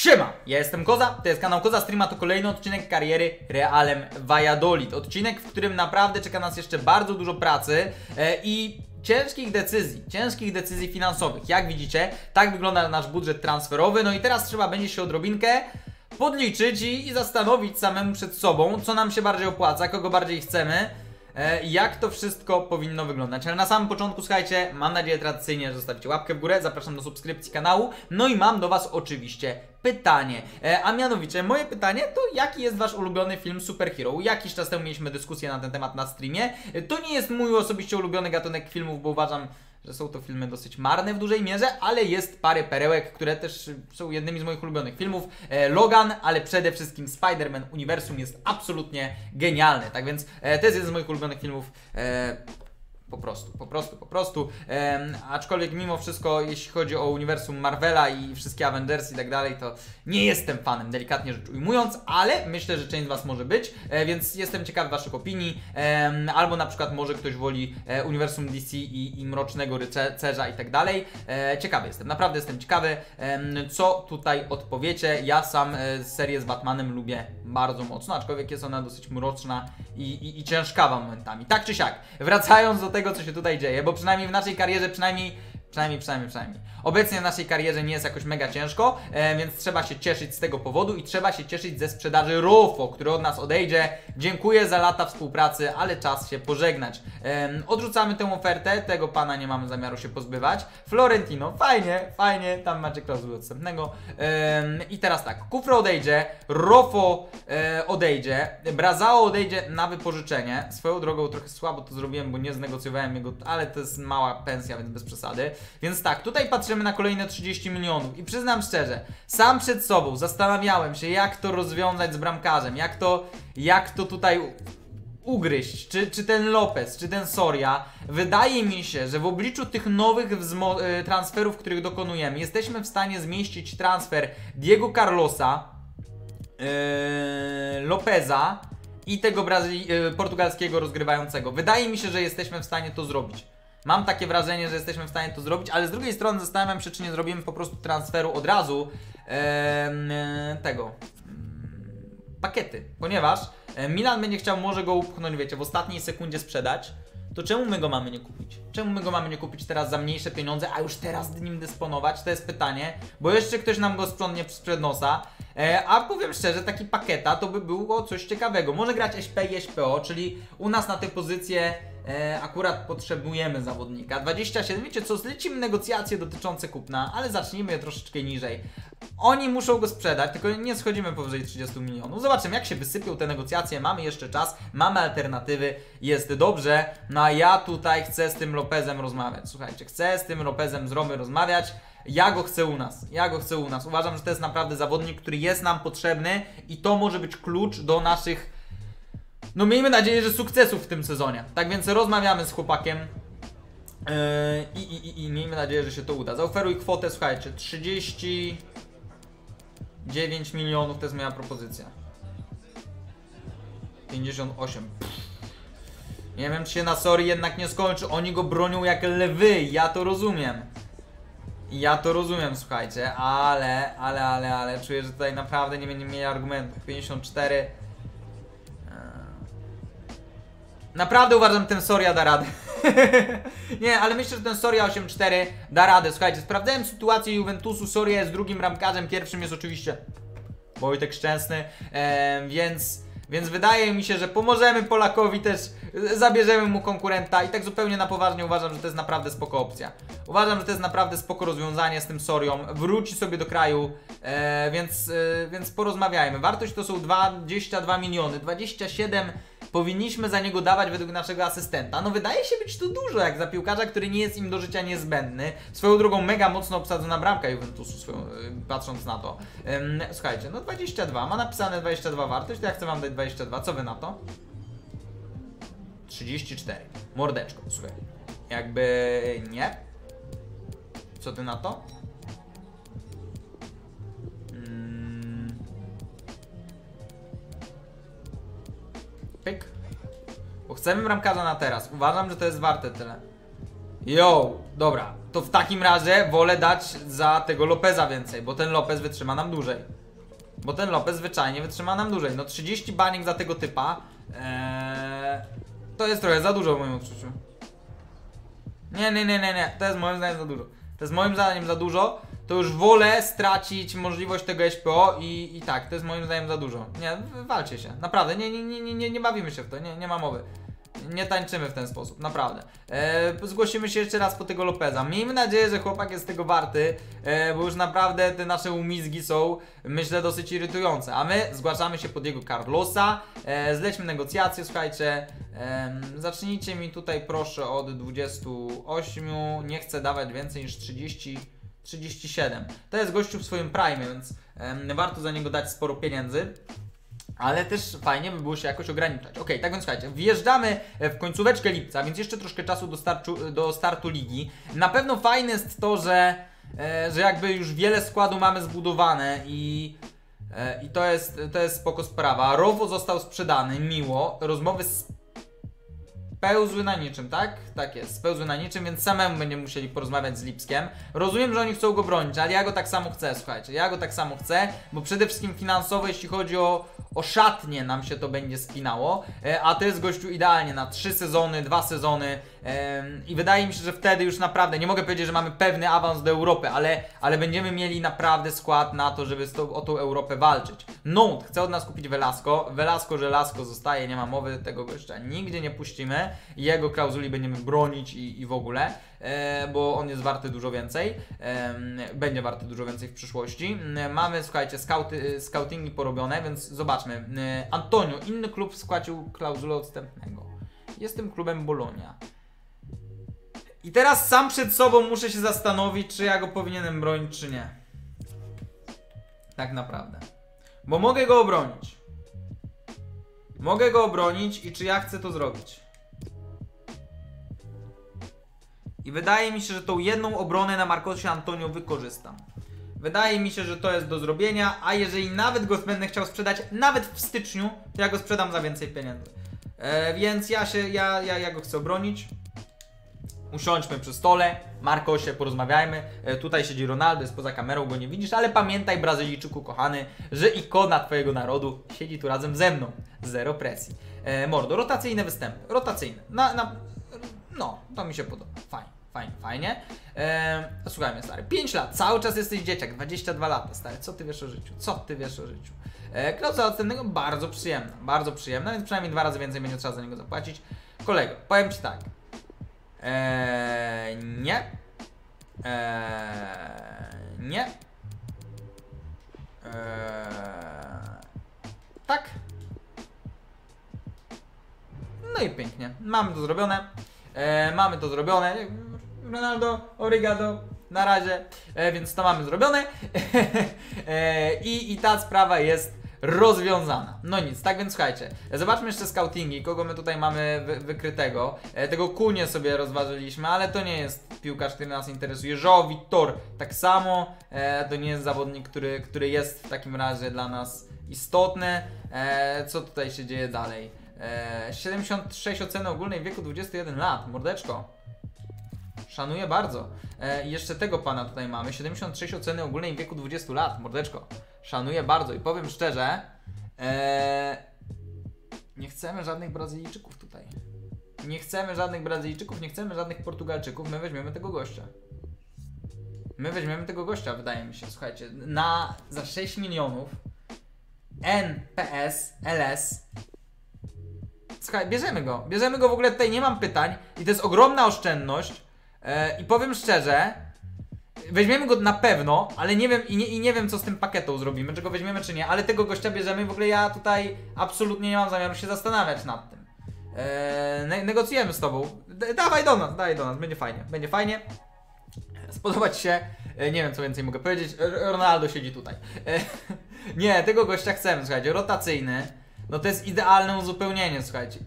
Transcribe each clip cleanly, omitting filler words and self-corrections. Siema, ja jestem Koza, to jest kanał Koza Streama, to kolejny odcinek kariery Realem Valladolid. Odcinek, w którym naprawdę czeka nas jeszcze bardzo dużo pracy i ciężkich decyzji finansowych. Jak widzicie, tak wygląda nasz budżet transferowy, no i teraz trzeba będzie się odrobinkę podliczyć i zastanowić samemu przed sobą, co nam się bardziej opłaca, kogo bardziej chcemy, jak to wszystko powinno wyglądać. Ale na samym początku, słuchajcie, mam nadzieję tradycyjnie, że zostawicie łapkę w górę, zapraszam do subskrypcji kanału, no i mam do Was oczywiście pytanie, a mianowicie moje pytanie to jaki jest Wasz ulubiony film superhero? Jakiś czas temu mieliśmy dyskusję na ten temat na streamie, to nie jest mój osobiście ulubiony gatunek filmów, bo uważam, że są to filmy dosyć marne w dużej mierze, ale jest parę perełek, które też są jednymi z moich ulubionych filmów. Logan, ale przede wszystkim Spider-Man Uniwersum jest absolutnie genialny, tak więc to jest jeden z moich ulubionych filmów po prostu. Aczkolwiek mimo wszystko, jeśli chodzi o uniwersum Marvela i wszystkie Avengers i tak dalej, to nie jestem fanem, delikatnie rzecz ujmując, ale myślę, że część z Was może być, więc jestem ciekawy Waszych opinii, albo na przykład może ktoś woli uniwersum DC i Mrocznego Rycerza i tak dalej. Ciekawy jestem, naprawdę jestem ciekawy, co tutaj odpowiecie. Ja sam serię z Batmanem lubię bardzo mocno, aczkolwiek jest ona dosyć mroczna i ciężkawa momentami. Tak czy siak, wracając do tego, co się tutaj dzieje, bo przynajmniej w naszej karierze, przynajmniej obecnie w naszej karierze nie jest jakoś mega ciężko, więc trzeba się cieszyć z tego powodu i trzeba się cieszyć ze sprzedaży Rofo, który od nas odejdzie. Dziękuję za lata współpracy, ale czas się pożegnać. Odrzucamy tę ofertę, tego pana nie mamy zamiaru się pozbywać. Florentino, fajnie, tam macie klauzulę odstępnego. I teraz tak, Kufra odejdzie, Rofo odejdzie, Brazao odejdzie na wypożyczenie. Swoją drogą trochę słabo to zrobiłem, bo nie znegocjowałem jego, ale to jest mała pensja, więc bez przesady. Więc tak, tutaj patrzymy na kolejne 30 milionów i przyznam szczerze, sam przed sobą zastanawiałem się, jak to rozwiązać z bramkarzem, jak to tutaj ugryźć, czy ten López, czy ten Soria. Wydaje mi się, że w obliczu tych nowych transferów, których dokonujemy, jesteśmy w stanie zmieścić transfer Diego Carlosa, Lópeza i tego portugalskiego rozgrywającego. Wydaje mi się, że jesteśmy w stanie to zrobić. Mam takie wrażenie, że jesteśmy w stanie to zrobić, ale z drugiej strony zastanawiam się, czy nie zrobimy po prostu transferu od razu Paquety, ponieważ Milan będzie chciał może go upchnąć, wiecie, w ostatniej sekundzie sprzedać. To czemu my go mamy nie kupić? Czemu my go mamy nie kupić teraz za mniejsze pieniądze, a już teraz nim dysponować? To jest pytanie, bo jeszcze ktoś nam go sprzątnie sprzed nosa. A powiem szczerze, taki Paquetá to by było coś ciekawego. Może grać SP i SPO, czyli u nas na te pozycje akurat potrzebujemy zawodnika. 27, wiecie co, zlecimy negocjacje dotyczące kupna, ale zacznijmy je troszeczkę niżej. Oni muszą go sprzedać, tylko nie schodzimy powyżej 30 milionów. Zobaczymy, jak się wysypią te negocjacje, mamy jeszcze czas, mamy alternatywy, jest dobrze. No a ja tutaj chcę z tym Lópezem rozmawiać, słuchajcie, chcę z tym Lópezem z Romy rozmawiać. Ja go chcę u nas. Uważam, że to jest naprawdę zawodnik, który jest nam potrzebny i to może być klucz do naszych, no miejmy nadzieję, że sukcesów w tym sezonie. Tak więc rozmawiamy z chłopakiem i miejmy nadzieję, że się to uda. Zaoferuj kwotę, słuchajcie, 39 milionów, to jest moja propozycja. 58. Nie wiem, czy się na Sorii jednak nie skończy. Oni go bronią jak lwy, ja to rozumiem, słuchajcie, ale czuję, że tutaj naprawdę nie będziemy mieli argumentów. 54. Naprawdę uważam, że ten Soria da radę. Nie, ale myślę, że ten Soria 8-4 da radę. Słuchajcie, sprawdzałem sytuację Juventusu. Soria jest drugim bramkarzem, pierwszym jest oczywiście Wojtek Szczęsny, więc wydaje mi się, że pomożemy Polakowi też, zabierzemy mu konkurenta i tak zupełnie na poważnie uważam, że to jest naprawdę spoko opcja. Uważam, że to jest naprawdę spoko rozwiązanie z tym Sorią, wróci sobie do kraju, więc porozmawiajmy. Wartość to są 22 miliony, 27 powinniśmy za niego dawać według naszego asystenta. No wydaje się być to dużo jak za piłkarza, który nie jest im do życia niezbędny. Swoją drogą mega mocno obsadzona bramka Juventusu, patrząc na to. Słuchajcie, no 22, ma napisane 22 wartość, to ja chcę Wam dać 22, co Wy na to? 34, mordeczko, słuchaj, jakby nie. Co Ty na to? 5. Bo chcemy bramkarza na teraz. Uważam, że to jest warte tyle. Yo, dobra, to w takim razie wolę dać za tego Lopeza więcej, bo ten Lopez wytrzyma nam dłużej. Bo ten Lopez zwyczajnie wytrzyma nam dłużej. No 30 banik za tego typa, to jest trochę za dużo w moim odczuciu. Nie, to jest moim zdaniem za dużo. To jest moim zdaniem za dużo. To już wolę stracić możliwość tego SPO i tak, to jest moim zdaniem za dużo. Nie, walcie się, naprawdę, nie bawimy się w to, nie ma mowy. Nie tańczymy w ten sposób, naprawdę. Zgłosimy się jeszcze raz po tego Lopeza. Miejmy nadzieję, że chłopak jest tego warty, bo już naprawdę te nasze umizgi są, myślę, dosyć irytujące. A my zgłaszamy się pod Diego Carlosa. Zlećmy negocjacje, słuchajcie. Zacznijcie mi tutaj proszę od 28. Nie chcę dawać więcej niż 37. To jest gościu w swoim prime, więc warto za niego dać sporo pieniędzy. Ale też fajnie by było się jakoś ograniczać. Ok, tak więc słuchajcie, wjeżdżamy w końcóweczkę lipca, więc jeszcze troszkę czasu do startu ligi. Na pewno fajne jest to, że jakby już wiele składu mamy zbudowane i to jest spoko sprawa. Rowo został sprzedany, miło. Rozmowy spełzły na niczym, tak? Tak jest, spełzły na niczym, więc samemu będziemy musieli porozmawiać z Lipskiem. Rozumiem, że oni chcą go bronić, ale ja go tak samo chcę, słuchajcie. Ja go tak samo chcę, bo przede wszystkim finansowo, jeśli chodzi o szatnie, nam się to będzie spinało. A to jest gościu idealnie na 3 sezony, 2 sezony. I wydaje mi się, że wtedy już naprawdę, nie mogę powiedzieć, że mamy pewny awans do Europy, ale będziemy mieli naprawdę skład na to, żeby o tą Europę walczyć. Note chce od nas kupić Velasco. Żelazko zostaje, nie ma mowy, tego gościa nigdzie nie puścimy. Jego klauzuli będziemy bronić i w ogóle, bo on jest warty dużo więcej. Będzie warty dużo więcej w przyszłości. Mamy, słuchajcie, scoutingi porobione, więc zobaczmy. Antonio, inny klub skłacił klauzulę odstępnego. Jest tym klubem Bolonia. I teraz sam przed sobą muszę się zastanowić, czy ja go powinienem bronić, czy nie. Tak naprawdę. Bo mogę go obronić. Mogę go obronić i czy ja chcę to zrobić. I wydaje mi się, że tą jedną obronę na Marcosie Antonio wykorzystam. Wydaje mi się, że to jest do zrobienia, a jeżeli nawet go będę chciał sprzedać, nawet w styczniu, to ja go sprzedam za więcej pieniędzy. Więc ja go chcę obronić. Usiądźmy przy stole, Marcosie, porozmawiajmy. Tutaj siedzi Ronaldo, jest poza kamerą, go nie widzisz, ale pamiętaj, Brazylijczyku kochany, że ikona twojego narodu siedzi tu razem ze mną. Zero presji. Mordo, rotacyjne występy, rotacyjne. No, to mi się podoba. Fajnie. Słuchajmy, stary, 5 lat, cały czas jesteś dzieciak, 22 lata, stary, co ty wiesz o życiu? Klauzula odstępnego bardzo przyjemna, więc przynajmniej 2 razy więcej będzie trzeba za niego zapłacić. Kolego, powiem ci tak. Tak. No i pięknie, mamy to zrobione. Ronaldo, obrigado, na razie, więc to mamy zrobione. I ta sprawa jest rozwiązana. No nic, tak więc słuchajcie, zobaczmy jeszcze scoutingi, kogo my tutaj mamy wykrytego. Tego Kunie sobie rozważyliśmy, ale to nie jest piłkarz, który nas interesuje. João Vitor tak samo, to nie jest zawodnik, który jest w takim razie dla nas istotny. Co tutaj się dzieje dalej? 76 oceny ogólnej w wieku 21 lat, mordeczko. Szanuję bardzo. Jeszcze tego pana tutaj mamy, 76 oceny ogólnej w wieku 20 lat, mordeczko. Szanuję bardzo i powiem szczerze, nie chcemy żadnych Brazylijczyków tutaj. Nie chcemy żadnych Brazylijczyków, nie chcemy żadnych Portugalczyków, my weźmiemy tego gościa. Wydaje mi się, słuchajcie, za 6 milionów NPS, LS. Słuchaj, bierzemy go w ogóle, tutaj nie mam pytań i to jest ogromna oszczędność i powiem szczerze, weźmiemy go na pewno, ale nie wiem nie wiem co z tym pakietą zrobimy, czy go weźmiemy czy nie, ale tego gościa bierzemy i w ogóle ja tutaj absolutnie nie mam zamiaru się zastanawiać nad tym. Negocjujemy z tobą, dawaj do nas, będzie fajnie. Spodobać się, nie wiem co więcej mogę powiedzieć, Ronaldo siedzi tutaj. Nie, tego gościa chcemy, słuchajcie, rotacyjny. No to jest idealne uzupełnienie, słuchajcie,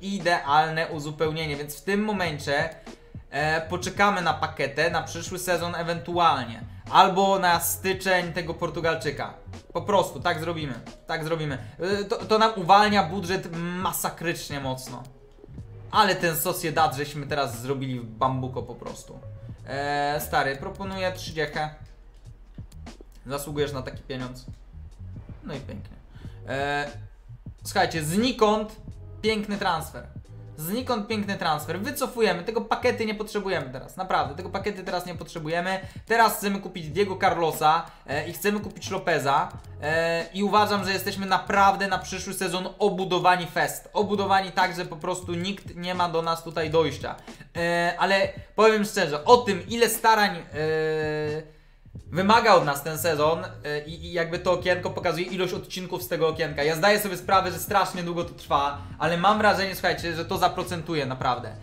więc w tym momencie poczekamy na pakietę na przyszły sezon ewentualnie, albo na styczeń tego Portugalczyka. Po prostu, tak zrobimy. To nam uwalnia budżet masakrycznie mocno. ale ten Sociedad żeśmy teraz zrobili w bambuko po prostu. Stary, proponuję 30. Zasługujesz na taki pieniądz. No i pięknie. Słuchajcie, znikąd piękny transfer. Znikąd piękny transfer, wycofujemy, tego Paquety nie potrzebujemy teraz, naprawdę, tego Paquety teraz nie potrzebujemy. Teraz chcemy kupić Diego Carlosa i chcemy kupić Lópeza i uważam, że jesteśmy naprawdę na przyszły sezon obudowani fest. Obudowani tak, że po prostu nikt nie ma do nas tutaj dojścia. Ale powiem szczerze, o tym ile starań wymaga od nas ten sezon i jakby to okienko pokazuje ilość odcinków z tego okienka. Ja zdaję sobie sprawę, że strasznie długo to trwa, ale mam wrażenie, słuchajcie, że to zaprocentuje naprawdę.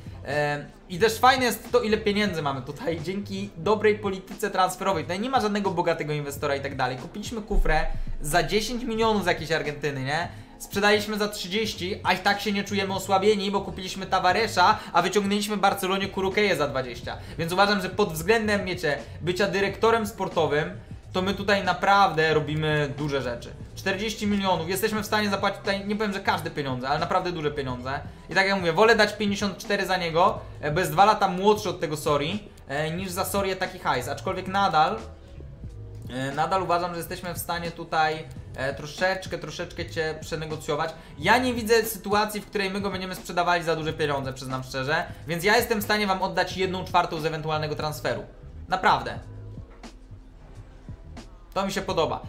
I też fajne jest to, ile pieniędzy mamy tutaj dzięki dobrej polityce transferowej. Tutaj nie ma żadnego bogatego inwestora i tak dalej. Kupiliśmy Kufrę za 10 milionów z jakiejś Argentyny, nie? Sprzedaliśmy za 30, a i tak się nie czujemy osłabieni, bo kupiliśmy Tavaresa, a wyciągnęliśmy Barcelonie Kurukeję za 20. Więc uważam, że pod względem, wiecie, bycia dyrektorem sportowym, to my tutaj naprawdę robimy duże rzeczy. 40 milionów, jesteśmy w stanie zapłacić tutaj, nie powiem, że każde pieniądze, ale naprawdę duże pieniądze. I tak jak mówię, wolę dać 54 za niego, bo jest 2 lata młodszy od tego Sori, niż za Sorię taki hajs. Aczkolwiek nadal uważam, że jesteśmy w stanie tutaj troszeczkę cię przenegocjować. Ja nie widzę sytuacji, w której my go będziemy sprzedawali za duże pieniądze, przyznam szczerze. Więc ja jestem w stanie wam oddać 1/4 z ewentualnego transferu. Naprawdę. To mi się podoba.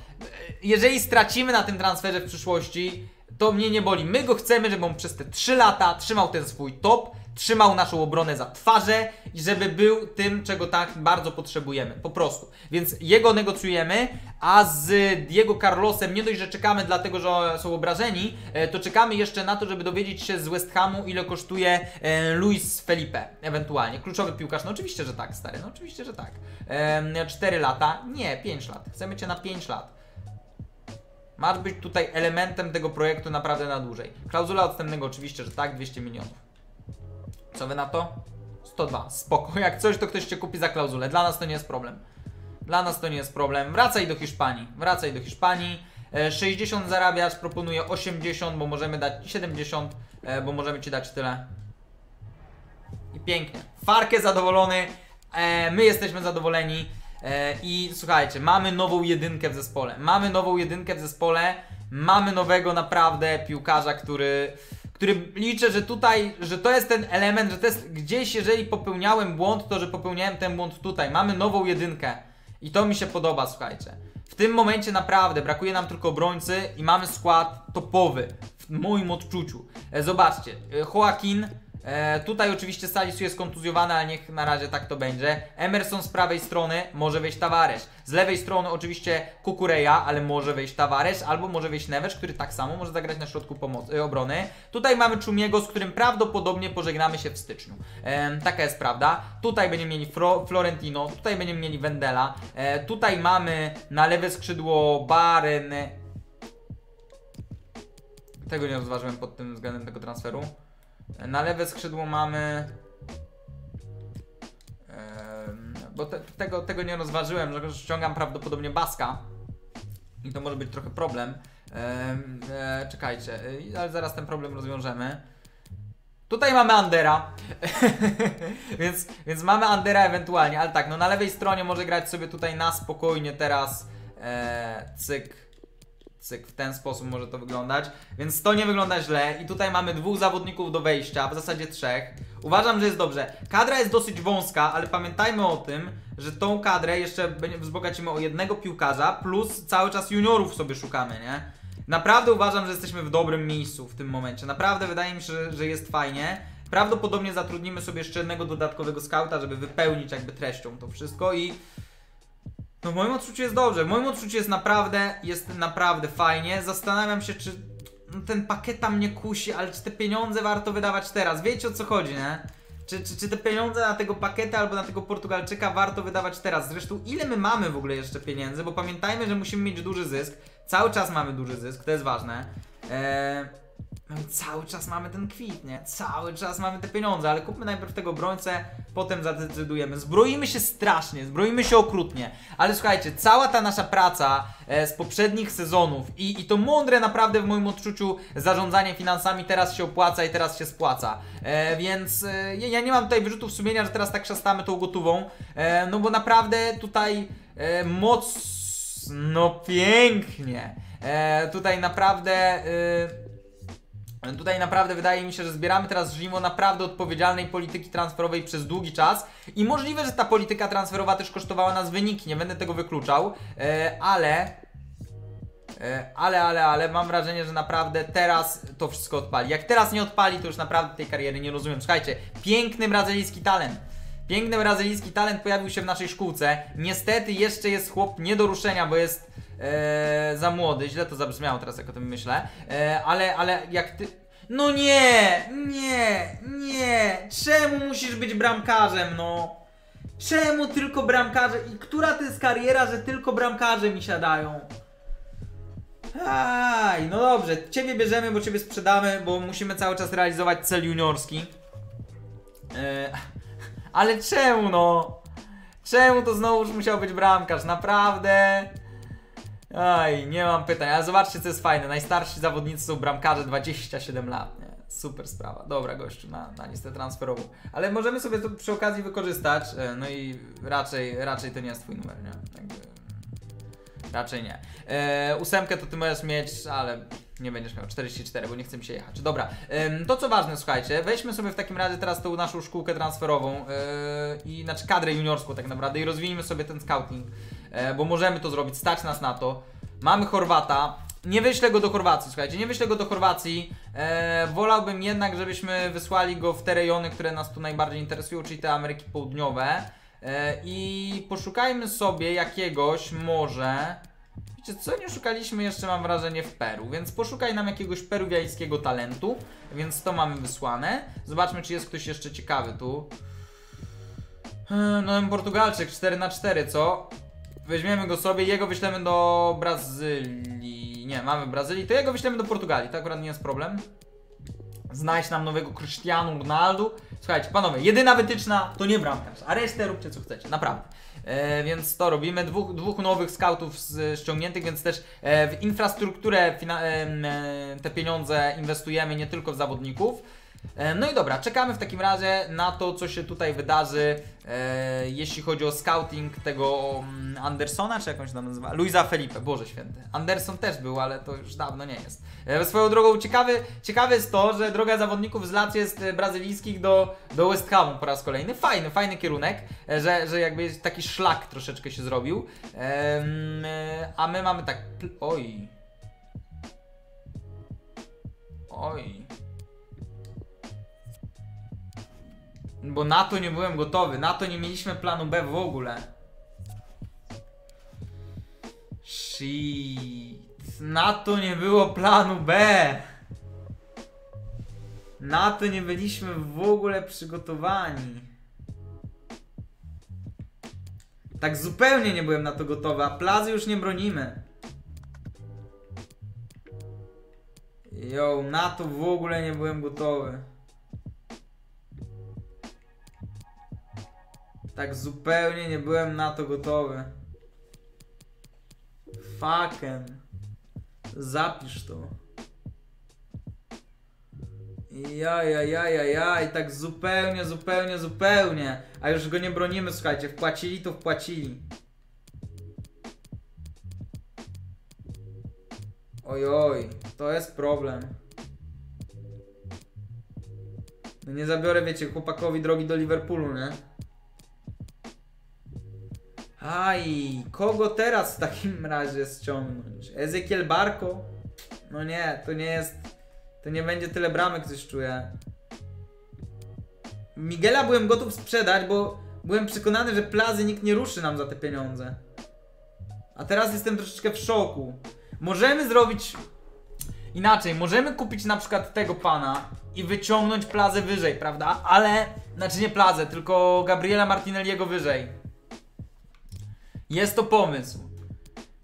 Jeżeli stracimy na tym transferze w przyszłości, to mnie nie boli. My go chcemy, żeby on przez te 3 lata trzymał ten swój top, trzymał naszą obronę za twarze i żeby był tym, czego tak bardzo potrzebujemy, po prostu. Więc jego negocjujemy, a z Diego Carlosem nie dość, że czekamy dlatego, że są obrażeni, to czekamy jeszcze na to, żeby dowiedzieć się z West Hamu, ile kosztuje Luis Felipe, ewentualnie. Kluczowy piłkarz, no oczywiście, że tak, stary, no oczywiście, że tak. 4 lata, nie, 5 lat, chcemy cię na 5 lat. Masz być tutaj elementem tego projektu naprawdę na dłużej. Klauzula odstępnego oczywiście, że tak, 200 milionów. Co wy na to? 102, spoko. Jak coś, to ktoś cię kupi za klauzulę. Dla nas to nie jest problem. Dla nas to nie jest problem. Wracaj do Hiszpanii. Wracaj do Hiszpanii. 60 zarabiasz, proponuję 80, bo możemy dać 70, bo możemy ci dać tyle. I pięknie. Farkę zadowolony. My jesteśmy zadowoleni. I słuchajcie, mamy nową jedynkę w zespole. Mamy nową jedynkę w zespole. Mamy nowego naprawdę piłkarza, który liczę, że tutaj, że to jest ten element, że to jest gdzieś, jeżeli popełniałem błąd, to że popełniałem ten błąd tutaj. Mamy nową jedynkę i to mi się podoba, słuchajcie. W tym momencie naprawdę brakuje nam tylko obrońcy i mamy skład topowy, w moim odczuciu. Zobaczcie, Joaquin, tutaj oczywiście Salisu jest kontuzjowany, ale niech na razie tak to będzie. Emerson z prawej strony, może wejść Tavares. Z lewej strony oczywiście Kukureja, ale może wejść Tavares, albo może wejść Neves, który tak samo może zagrać na środku obrony. Tutaj mamy Czumiego, z którym prawdopodobnie pożegnamy się w styczniu. Taka jest prawda. Tutaj będziemy mieli Florentino, tutaj będziemy mieli Wendela. Tutaj mamy na lewe skrzydło Baren. Tego nie rozważyłem pod tym względem tego transferu. Na lewe skrzydło mamy... Bo tego nie rozważyłem, że ściągam prawdopodobnie Baska. I to może być trochę problem. Czekajcie, ale zaraz ten problem rozwiążemy. Tutaj mamy Andera. więc mamy Andera ewentualnie, ale tak, no na lewej stronie może grać sobie tutaj na spokojnie teraz cyk, w ten sposób może to wyglądać, więc to nie wygląda źle i tutaj mamy 2 zawodników do wejścia, w zasadzie 3. Uważam, że jest dobrze. Kadra jest dosyć wąska, ale pamiętajmy o tym, że tą kadrę jeszcze wzbogacimy o 1 piłkarza plus cały czas juniorów sobie szukamy, nie? Naprawdę uważam, że jesteśmy w dobrym miejscu w tym momencie, naprawdę wydaje mi się, że jest fajnie. Prawdopodobnie zatrudnimy sobie jeszcze 1 dodatkowego skauta, żeby wypełnić jakby treścią to wszystko i... No w moim odczuciu jest dobrze, w moim odczuciu jest naprawdę fajnie. Zastanawiam się, czy ten Paquetá mnie kusi, ale czy te pieniądze warto wydawać teraz? Wiecie, o co chodzi, nie? Czy te pieniądze na tego Paquetá albo na tego Portugalczyka warto wydawać teraz? Zresztą ile my mamy w ogóle jeszcze pieniędzy? Bo pamiętajmy, że musimy mieć duży zysk. Cały czas mamy duży zysk, to jest ważne. No i cały czas mamy ten kwit, nie? Cały czas mamy te pieniądze, ale kupmy najpierw tego obrońcę, potem zadecydujemy. Zbroimy się strasznie, zbroimy się okrutnie. Ale słuchajcie, cała ta nasza praca z poprzednich sezonów i to mądre naprawdę w moim odczuciu zarządzanie finansami teraz się opłaca i teraz się spłaca. Więc ja nie mam tutaj wyrzutów sumienia, że teraz tak szastamy tą gotówą. No bo naprawdę tutaj mocno pięknie. Tutaj naprawdę wydaje mi się, że zbieramy teraz żniwo naprawdę odpowiedzialnej polityki transferowej przez długi czas i możliwe, że ta polityka transferowa też kosztowała nas wyniki, nie będę tego wykluczał, ale mam wrażenie, że naprawdę teraz to wszystko odpali. Jak teraz nie odpali, to już naprawdę tej kariery nie rozumiem. Słuchajcie, piękny brazylijski talent. Piękny brazylijski talent pojawił się w naszej szkółce. Niestety jeszcze jest chłop nie do ruszenia, bo jest za młody. Źle to zabrzmiało teraz, jak o tym myślę. Ale jak ty... No nie. Czemu musisz być bramkarzem, no? Czemu tylko bramkarze? I która to jest kariera, że tylko bramkarze mi siadają? Aj, no dobrze. Ciebie bierzemy, bo ciebie sprzedamy, bo musimy cały czas realizować cel juniorski. Ale czemu, no? Czemu to znowuż musiał być bramkarz? Naprawdę? Aj, nie mam pytań, ale zobaczcie, co jest fajne. Najstarsi zawodnicy są bramkarze, 27 lat, nie? Super sprawa. Dobra, gościu, na listę transferową. Ale możemy sobie to przy okazji wykorzystać. No i raczej to nie jest twój numer, nie? Jakby... Raczej nie. Ósemkę to ty możesz mieć, ale... Nie będziesz miał 44, bo nie chcę mi się jechać. Dobra, to co ważne, słuchajcie, weźmy sobie w takim razie teraz tą naszą szkółkę transferową i znaczy kadrę juniorską tak naprawdę i rozwiniemy sobie ten scouting, bo możemy to zrobić, stać nas na to. Mamy Chorwata, nie wyślę go do Chorwacji, słuchajcie, nie wyślę go do Chorwacji. Wolałbym jednak, żebyśmy wysłali go w te rejony, które nas tu najbardziej interesują, czyli te Ameryki Południowe. I poszukajmy sobie jakiegoś może... Wiecie co, nie szukaliśmy jeszcze, mam wrażenie, w Peru, więc poszukaj nam jakiegoś peruwiańskiego talentu, więc to mamy wysłane. Zobaczmy, czy jest ktoś jeszcze ciekawy tu. No, Portugalczyk, 4x4, co? Weźmiemy go sobie, jego wyślemy do Brazylii. Nie, mamy Brazylii, to jego wyślemy do Portugalii, to akurat nie jest problem. Znajdź nam nowego Cristiano Ronaldo. Słuchajcie, panowie, jedyna wytyczna to nie bramkarz, a resztę róbcie co chcecie, naprawdę. Więc to robimy, dwóch nowych scoutów ściągniętych, więc też w infrastrukturę te pieniądze inwestujemy, nie tylko w zawodników. No i dobra, czekamy w takim razie na to, co się tutaj wydarzy, jeśli chodzi o scouting tego Andersona, czy jakąś tam nazywa? Luisa Felipe, Boże Święty. Anderson też był, ale to już dawno nie jest. Swoją drogą ciekawe jest to, że droga zawodników z lat jest brazylijskich do West Hamu po raz kolejny. Fajny kierunek, że jakby taki szlak troszeczkę się zrobił. A my mamy tak... Oj... Bo na to nie byłem gotowy, na to nie mieliśmy planu B w ogóle. Shit. Na to nie było planu B. Na to nie byliśmy w ogóle przygotowani. Tak zupełnie nie byłem na to gotowy, a plazy już nie bronimy. Yo, na to w ogóle nie byłem gotowy. Tak zupełnie nie byłem na to gotowy. Fucking. Zapisz to. I tak zupełnie. A już go nie bronimy, słuchajcie. Wpłacili to wpłacili. Oj, to jest problem. No nie zabiorę, wiecie, chłopakowi drogi do Liverpoolu, nie? Aj, kogo teraz w takim razie ściągnąć? Ezekiel Barco? No nie, to nie jest... To nie będzie tyle bramek, coś czuję. Miguela byłem gotów sprzedać, bo byłem przekonany, że plazy nikt nie ruszy nam za te pieniądze. A teraz jestem troszeczkę w szoku. Możemy zrobić... Inaczej, możemy kupić na przykład tego pana i wyciągnąć plazę wyżej, prawda? Ale... Znaczy nie plazę, tylko Gabriela Martinelliego wyżej. Jest to pomysł.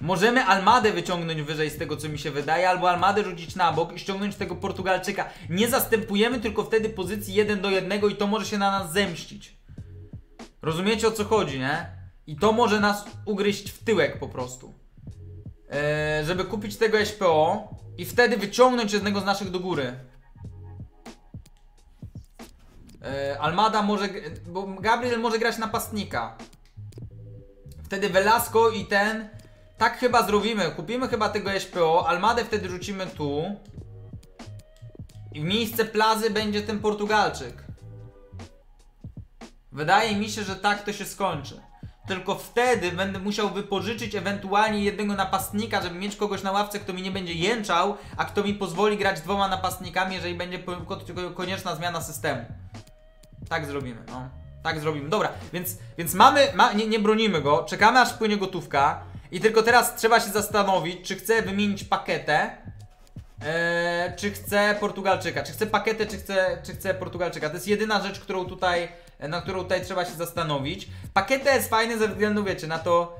Możemy Almadę wyciągnąć wyżej z tego, co mi się wydaje, albo Almadę rzucić na bok i ściągnąć tego Portugalczyka. Nie zastępujemy tylko wtedy pozycji 1 do 1 i to może się na nas zemścić. Rozumiecie, o co chodzi, nie? I to może nas ugryźć w tyłek po prostu. Żeby kupić tego SPO i wtedy wyciągnąć jednego z naszych do góry. Almada może, bo Gabriel może grać napastnika. Wtedy Velasco i ten. Tak chyba zrobimy, kupimy chyba tego SPO, Almadę wtedy rzucimy tu. I w miejsce Plazy będzie ten Portugalczyk. Wydaje mi się, że tak to się skończy. Tylko wtedy będę musiał wypożyczyć ewentualnie jednego napastnika, żeby mieć kogoś na ławce, kto mi nie będzie jęczał, a kto mi pozwoli grać 2 napastnikami, jeżeli będzie konieczna zmiana systemu. Tak zrobimy, no. Tak zrobimy, dobra, więc mamy, nie bronimy go, czekamy aż wpłynie gotówka. I tylko teraz trzeba się zastanowić, czy chcę wymienić Paquetę, czy chcę Portugalczyka. Czy chcę Paquetę, czy chcę Portugalczyka. To jest jedyna rzecz, którą tutaj, na którą tutaj trzeba się zastanowić. Paquetę jest fajny ze względu, wiecie, na to,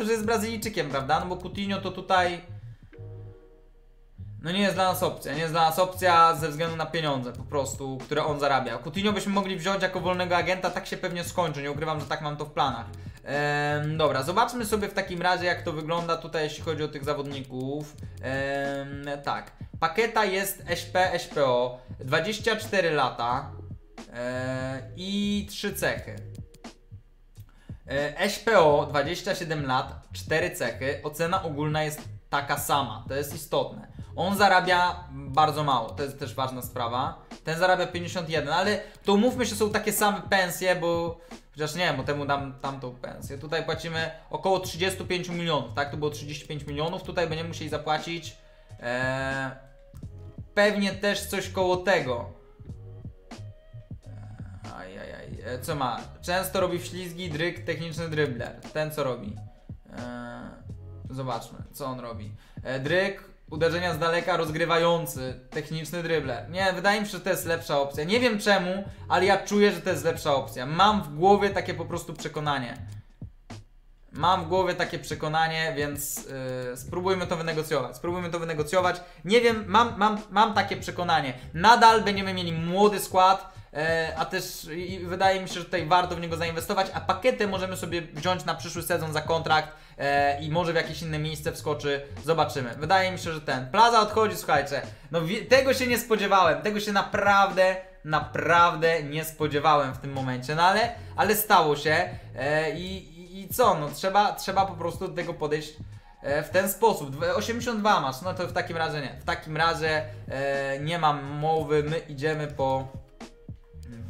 że jest Brazylijczykiem, prawda? No bo Coutinho to tutaj... No nie jest dla nas opcja, nie jest dla nas opcja ze względu na pieniądze po prostu, które on zarabia. Coutinho byśmy mogli wziąć jako wolnego agenta, tak się pewnie skończy, nie ukrywam, że tak mam to w planach. Dobra, zobaczmy sobie w takim razie, jak to wygląda tutaj, jeśli chodzi o tych zawodników. Tak, Paquetá jest SPO, 24 lata i 3 cechy. SPO 27 lat, 4 cechy, ocena ogólna jest taka sama, to jest istotne. On zarabia bardzo mało, to jest też ważna sprawa. Ten zarabia 51, ale to umówmy się, są takie same pensje, bo... Chociaż nie wiem, bo temu dam tamtą pensję. Tutaj płacimy około 35 milionów, tak? To było 35 milionów, tutaj będziemy musieli zapłacić pewnie też coś koło tego. Co ma? Często robi wślizgi, dryg, techniczny dribbler. Ten co robi? Zobaczmy, co on robi. Dryg, uderzenia z daleka, rozgrywający, techniczny dribbler. Nie, wydaje mi się, że to jest lepsza opcja. Nie wiem czemu, ale ja czuję, że to jest lepsza opcja. Mam w głowie takie po prostu przekonanie. Mam w głowie takie przekonanie, więc spróbujmy to wynegocjować. Spróbujmy to wynegocjować. Nie wiem, mam takie przekonanie. Nadal będziemy mieli młody skład, a też wydaje mi się, że tutaj warto w niego zainwestować, a Paquetę możemy sobie wziąć na przyszły sezon za kontrakt i może w jakieś inne miejsce wskoczy, zobaczymy. Wydaje mi się, że ten Plaza odchodzi, słuchajcie, no tego się nie spodziewałem, tego się naprawdę nie spodziewałem w tym momencie, no ale stało się i co, no trzeba po prostu do tego podejść w ten sposób. 82 masz, no to w takim razie nie, w takim razie nie mam mowy, my idziemy po...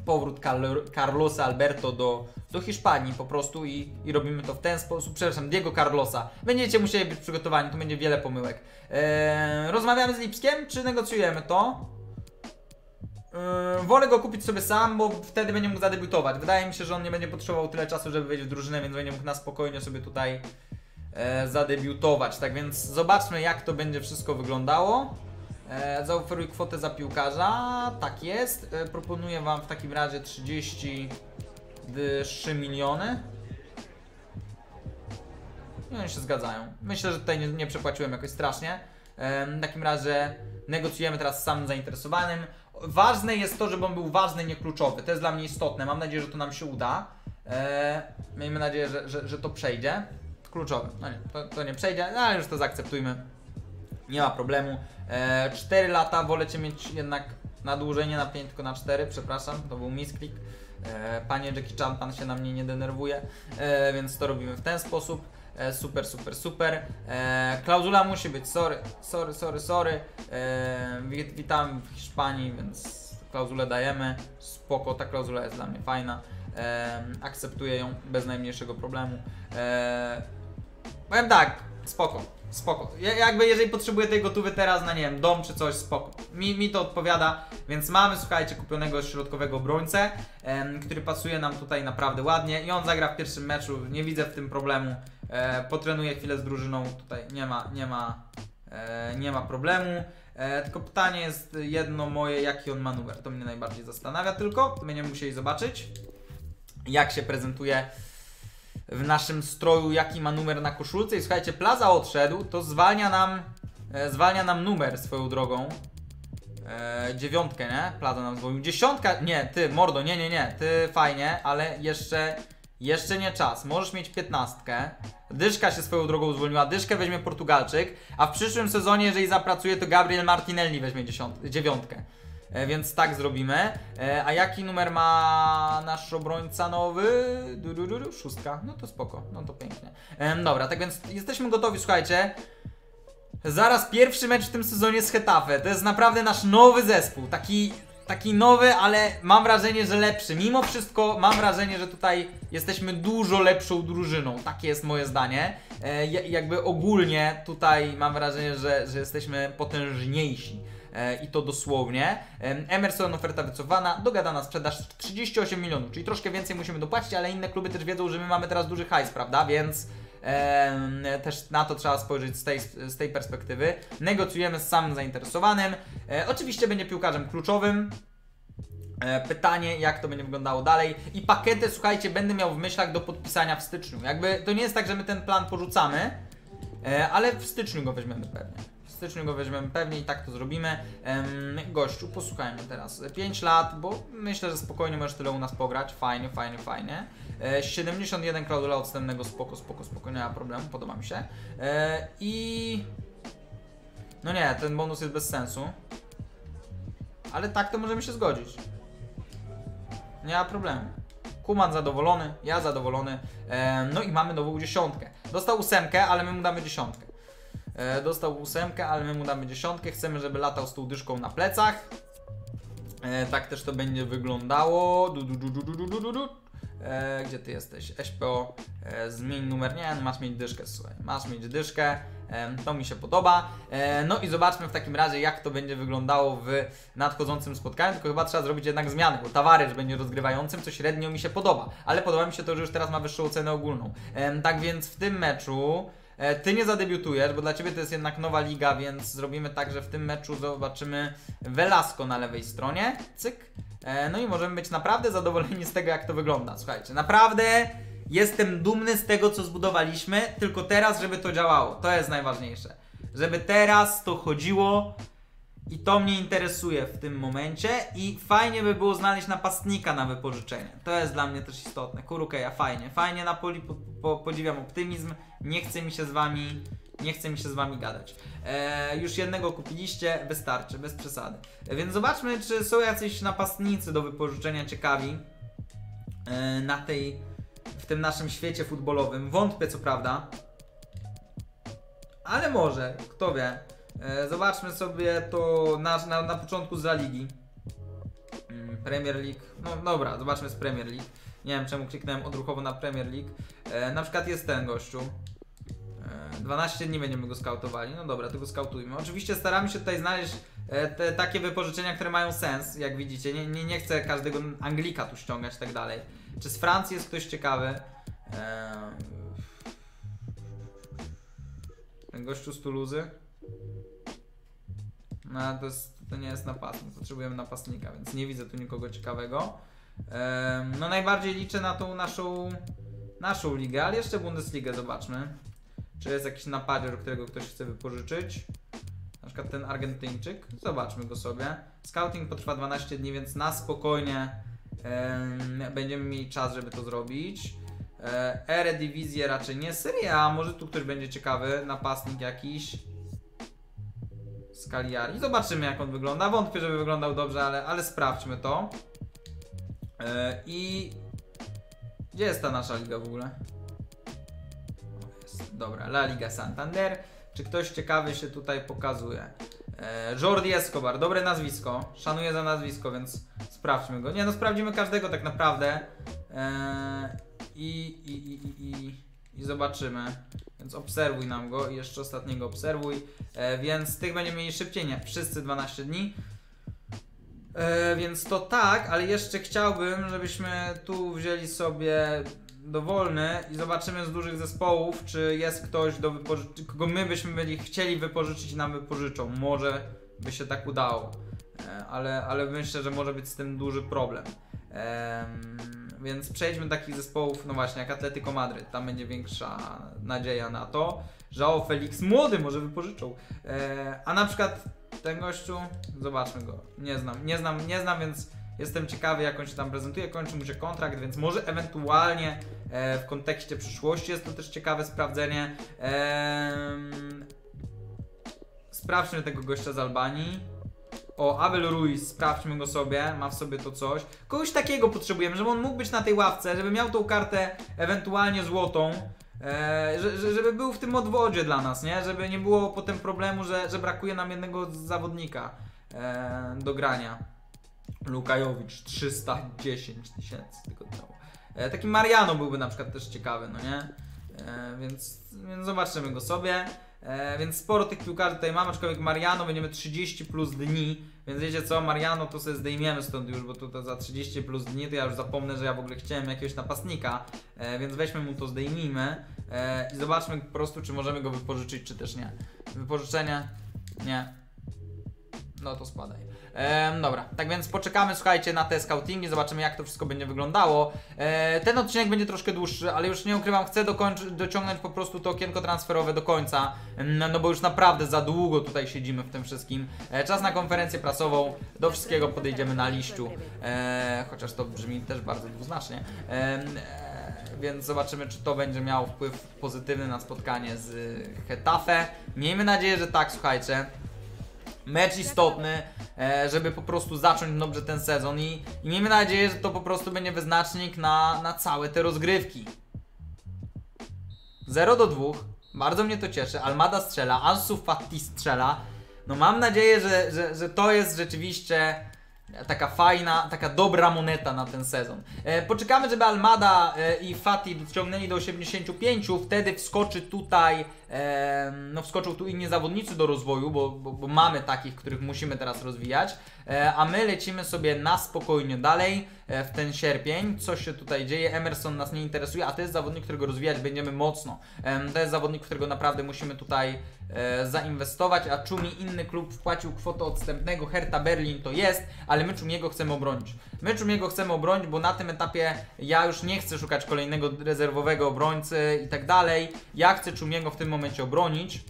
Powrót Carlosa Alberto do Hiszpanii po prostu i robimy to w ten sposób. Przepraszam, Diego Carlosa. Będziecie musieli być przygotowani, tu będzie wiele pomyłek. Rozmawiamy z Lipskiem, czy negocjujemy to? Wolę go kupić sobie sam, bo wtedy będzie mógł zadebiutować. Wydaje mi się, że on nie będzie potrzebował tyle czasu, żeby wejść w drużynę, więc będzie mógł na spokojnie sobie tutaj zadebiutować. Tak więc zobaczmy, jak to będzie wszystko wyglądało. Zaoferuj kwotę za piłkarza, tak jest, proponuję wam w takim razie 33 miliony i oni się zgadzają. Myślę, że tutaj nie przepłaciłem jakoś strasznie. W takim razie negocjujemy teraz z samym zainteresowanym. Ważne jest to, żeby on był ważny, nie kluczowy, to jest dla mnie istotne, mam nadzieję, że to nam się uda. Miejmy nadzieję, że to przejdzie. Kluczowy, no nie, to nie przejdzie, no ale już to zaakceptujmy. Nie ma problemu. 4 lata, wolę cię mieć jednak na dłużej, nie na 5, tylko na 4, przepraszam, to był misklik. Panie Jackie Chan, pan się na mnie nie denerwuje, więc to robimy w ten sposób. Super. Klauzula musi być, sorry. Witam w Hiszpanii, więc klauzulę dajemy. Spoko, ta klauzula jest dla mnie fajna. Akceptuję ją bez najmniejszego problemu. Powiem tak, spoko. Jakby jeżeli potrzebuję tej gotówy teraz na, nie wiem, dom czy coś, spoko. Mi to odpowiada, więc mamy, słuchajcie, kupionego środkowego obrońcę, który pasuje nam tutaj naprawdę ładnie i on zagra w pierwszym meczu, nie widzę w tym problemu. Potrenuję chwilę z drużyną, tutaj nie ma problemu. Tylko pytanie jest jedno moje, jaki on ma numer, to mnie najbardziej zastanawia, tylko będziemy musieli zobaczyć, jak się prezentuje w naszym stroju, jaki ma numer na koszulce. I słuchajcie, Plaza odszedł, to zwalnia nam numer swoją drogą. Dziewiątkę, nie? Plaza nam zwolnił. Dziesiątka, nie, ty, mordo, nie, ty fajnie, ale jeszcze nie czas. Możesz mieć 15. Dyszka się swoją drogą zwolniła, dyszkę weźmie Portugalczyk, a w przyszłym sezonie, jeżeli zapracuje, to Gabriel Martinelli weźmie dziewiątkę. Więc tak zrobimy. A jaki numer ma nasz obrońca nowy? Szóstka. No to spoko, no to pięknie. Dobra, tak więc jesteśmy gotowi, słuchajcie. Zaraz pierwszy mecz w tym sezonie z Hetafe. To jest naprawdę nasz nowy zespół. Taki nowy, ale mam wrażenie, że lepszy. Mimo wszystko mam wrażenie, że tutaj jesteśmy dużo lepszą drużyną. Takie jest moje zdanie. Jakby ogólnie tutaj mam wrażenie, że jesteśmy potężniejsi. I to dosłownie. Emerson, oferta wycofana, dogadana sprzedaż 38 milionów, czyli troszkę więcej musimy dopłacić, ale inne kluby też wiedzą, że my mamy teraz duży hajs, prawda? Więc też na to trzeba spojrzeć z tej perspektywy. Negocjujemy z samym zainteresowanym. Oczywiście będzie piłkarzem kluczowym. Pytanie, jak to będzie wyglądało dalej. I pakiety, słuchajcie, będę miał w myślach do podpisania w styczniu. Jakby to nie jest tak, że my ten plan porzucamy, ale w styczniu go weźmiemy pewnie. W styczniu go weźmiemy pewnie i tak to zrobimy. Gościu, posłuchajmy teraz. 5 lat, bo myślę, że spokojnie możesz tyle u nas pograć. Fajnie, fajnie, fajnie. 71 klauzula odstępnego, spoko, nie ma problemu, podoba mi się. I... no nie, ten bonus jest bez sensu. Ale tak to możemy się zgodzić. Nie ma problemu. Kuman zadowolony, ja zadowolony. No i mamy nową dziesiątkę. Dostał 8, ale my mu damy 10. Dostał 8, ale my mu damy 10. Chcemy, żeby latał z tą dyszką na plecach. Tak też to będzie wyglądało. Gdzie ty jesteś? SPO, zmień numer. Nie, masz mieć dyszkę, słuchaj. Masz mieć dyszkę. To mi się podoba. No i zobaczmy w takim razie, jak to będzie wyglądało w nadchodzącym spotkaniu. Tylko chyba trzeba zrobić jednak zmiany, bo Tawaryż będzie rozgrywającym, co średnio mi się podoba. Ale podoba mi się to, że już teraz ma wyższą ocenę ogólną. Tak więc w tym meczu... ty nie zadebiutujesz, bo dla ciebie to jest jednak nowa liga, więc zrobimy tak, że w tym meczu zobaczymy Velasco na lewej stronie. Cyk. No i możemy być naprawdę zadowoleni z tego, jak to wygląda. Słuchajcie, naprawdę jestem dumny z tego, co zbudowaliśmy, tylko teraz, żeby to działało. To jest najważniejsze. Żeby teraz to chodziło i to mnie interesuje w tym momencie i fajnie by było znaleźć napastnika na wypożyczenie. To jest dla mnie też istotne. Kurukeja, fajnie. Fajnie Napoli, podziwiam optymizm. Nie chce mi się z wami gadać. Już jednego kupiliście, wystarczy, bez przesady. Więc zobaczmy, czy są jacyś napastnicy do wypożyczenia ciekawi w tym naszym świecie futbolowym. Wątpię, co prawda. Ale może, kto wie. Zobaczmy sobie to na początku z La Ligi. Premier League. No dobra, zobaczmy z Premier League. Nie wiem, czemu kliknąłem odruchowo na Premier League. Na przykład jest ten gościu. 12 dni będziemy go skautowali. No dobra, to go skautujmy. Oczywiście staramy się tutaj znaleźć takie wypożyczenia, które mają sens, jak widzicie. Nie chcę każdego Anglika tu ściągać i tak dalej. Czy z Francji jest ktoś ciekawy? Ten gościu z Toulouse. No to nie jest napastnik, potrzebujemy napastnika, więc nie widzę tu nikogo ciekawego. No najbardziej liczę na tą naszą ligę, ale jeszcze Bundesligę zobaczmy. Czy jest jakiś napadzior, którego ktoś chce wypożyczyć? Na przykład ten Argentyńczyk, zobaczmy go sobie. Scouting potrwa 12 dni, więc na spokojnie będziemy mieli czas, żeby to zrobić. Eredivisie raczej nie, Syria, może tu ktoś będzie ciekawy, napastnik jakiś. Skaliari. Zobaczymy, jak on wygląda. Wątpię, żeby wyglądał dobrze, ale sprawdźmy to. I... gdzie jest ta nasza liga w ogóle? Jest. Dobra, La Liga Santander. Czy ktoś ciekawy się tutaj pokazuje? Jordi Escobar. Dobre nazwisko. Szanuję za nazwisko, więc sprawdźmy go. Nie, no sprawdzimy każdego tak naprawdę. I zobaczymy. Więc obserwuj nam go i jeszcze ostatniego obserwuj. Więc tych będziemy mieli szybciej, nie? Wszyscy 12 dni. Więc to tak, ale jeszcze chciałbym, żebyśmy tu wzięli sobie dowolny i zobaczymy z dużych zespołów, czy jest ktoś, kogo my byśmy byli chcieli wypożyczyć i nam wypożyczą. Może by się tak udało, ale myślę, że może być z tym duży problem. Więc przejdźmy do takich zespołów, no właśnie, jak Atletico Madryt. Tam będzie większa nadzieja na to. João Felix młody może wypożyczą. A na przykład ten gościu, zobaczmy go. Nie znam, więc jestem ciekawy, jak on się tam prezentuje. Kończy mu się kontrakt, więc może ewentualnie w kontekście przyszłości jest to też ciekawe sprawdzenie. Sprawdźmy tego gościa z Albanii. O, Abel Ruiz, sprawdźmy go sobie, ma w sobie to coś. Kogoś takiego potrzebujemy, żeby on mógł być na tej ławce, żeby miał tą kartę ewentualnie złotą, żeby był w tym odwodzie dla nas, nie? Żeby nie było potem problemu, że brakuje nam jednego zawodnika do grania. Lukajowicz, 310 tysięcy tylko temu. Taki Mariano byłby na przykład też ciekawy, no nie? Więc zobaczymy go sobie. Więc sporo tych piłkarzy tutaj mamy, aczkolwiek Mariano będziemy 30 plus dni, więc wiecie co, Mariano to sobie zdejmiemy stąd już, bo tutaj za 30 plus dni to ja już zapomnę, że ja w ogóle chciałem jakiegoś napastnika, więc weźmy mu to, zdejmijmy i zobaczmy po prostu, czy możemy go wypożyczyć, czy też nie. Wypożyczenie? Nie. No to spadaj. Dobra, tak więc poczekamy, słuchajcie, na te scoutingi, zobaczymy, jak to wszystko będzie wyglądało. Ten odcinek będzie troszkę dłuższy, ale już nie ukrywam, chcę dociągnąć po prostu to okienko transferowe do końca, no bo już naprawdę za długo tutaj siedzimy w tym wszystkim. Czas na konferencję prasową, do wszystkiego podejdziemy na liściu, chociaż to brzmi też bardzo dwuznacznie. Więc zobaczymy, czy to będzie miało wpływ pozytywny na spotkanie z Getafe. Miejmy nadzieję, że tak, słuchajcie. Mecz istotny, żeby po prostu zacząć dobrze ten sezon i miejmy nadzieję, że to po prostu będzie wyznacznik na całe te rozgrywki. 0-2, bardzo mnie to cieszy, Almada strzela, Ansu Fati strzela. No mam nadzieję, że to jest rzeczywiście taka fajna, taka dobra moneta na ten sezon. Poczekamy, żeby Almada i Fati dociągnęli do 85, wtedy wskoczy tutaj, no wskoczą tu inni zawodnicy do rozwoju, bo mamy takich, których musimy teraz rozwijać, a my lecimy sobie na spokojnie dalej w ten sierpień. Co się tutaj dzieje? Emerson nas nie interesuje, a to jest zawodnik, którego rozwijać będziemy mocno. To jest zawodnik, którego naprawdę musimy tutaj zainwestować, a Czumi inny klub wpłacił kwotę odstępnego, Hertha Berlin to jest, ale my Czumiego chcemy obronić. My Czumiego chcemy obronić, bo na tym etapie ja już nie chcę szukać kolejnego rezerwowego obrońcy i tak dalej. Ja chcę Czumiego w tym momencie obronić,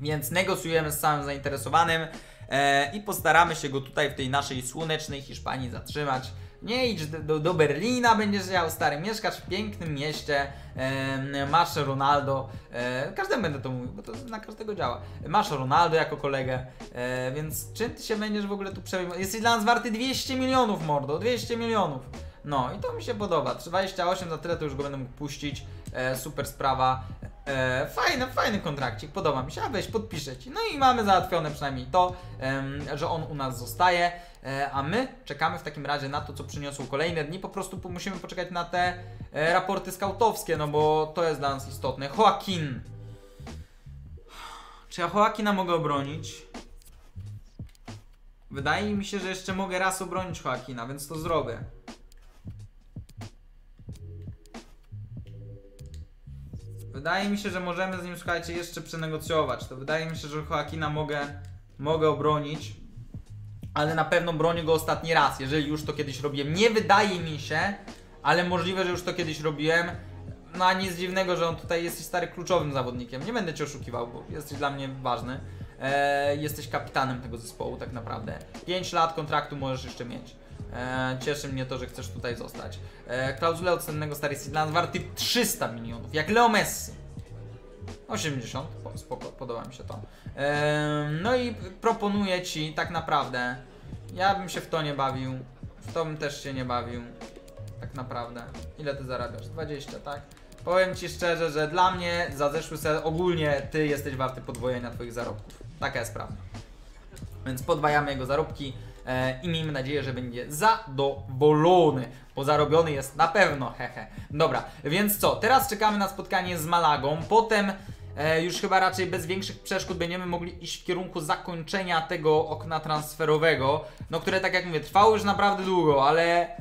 więc negocjujemy z samym zainteresowanym i postaramy się go tutaj w tej naszej słonecznej Hiszpanii zatrzymać. Nie idź do Berlina, będziesz żył, stary, mieszkasz w pięknym mieście, masz Ronaldo, każdemu będę to mówił, bo to na każdego działa. Masz Ronaldo jako kolegę, więc czym ty się będziesz w ogóle tu przejmować? Jesteś dla nas warty 200 milionów, mordo, 200 milionów. No i to mi się podoba, 28 za tyle to już go będę mógł puścić, super sprawa. Fajny kontrakcik, podoba mi się, a weź podpiszę ci. No i mamy załatwione przynajmniej to, że on u nas zostaje, a my czekamy w takim razie na to, co przyniosą kolejne dni. Po prostu musimy poczekać na te raporty skautowskie, no bo to jest dla nas istotne. Joaquin. Czy ja Joaquina mogę obronić? Wydaje mi się, że jeszcze mogę raz obronić Joaquina, więc to zrobię. Wydaje mi się, że możemy z nim, słuchajcie, jeszcze przenegocjować. To wydaje mi się, że Joaquina mogę obronić, ale na pewno bronię go ostatni raz, jeżeli już to kiedyś robiłem. Nie wydaje mi się, ale możliwe, że już to kiedyś robiłem. No a nic dziwnego, że on tutaj jest stary kluczowym zawodnikiem. Nie będę cię oszukiwał, bo jesteś dla mnie ważny. Jesteś kapitanem tego zespołu tak naprawdę. 5 lat kontraktu możesz jeszcze mieć. Cieszy mnie to, że chcesz tutaj zostać. Klauzulę odstępnego stary Sidland warty 300 milionów, jak Leo Messi. 80, spoko, podoba mi się to. No i proponuję ci tak naprawdę, ja bym się w to nie bawił, w to bym też się nie bawił, tak naprawdę. Ile ty zarabiasz? 20, tak? Powiem ci szczerze, że dla mnie za zeszły sezon ogólnie ty jesteś warty podwojenia twoich zarobków. Taka jest prawda. Więc podwajamy jego zarobki i miejmy nadzieję, że będzie zadowolony, bo zarobiony jest na pewno, hehe. Dobra, więc co, teraz czekamy na spotkanie z Malagą, potem już chyba raczej bez większych przeszkód będziemy mogli iść w kierunku zakończenia tego okna transferowego, no które, tak jak mówię, trwało już naprawdę długo, ale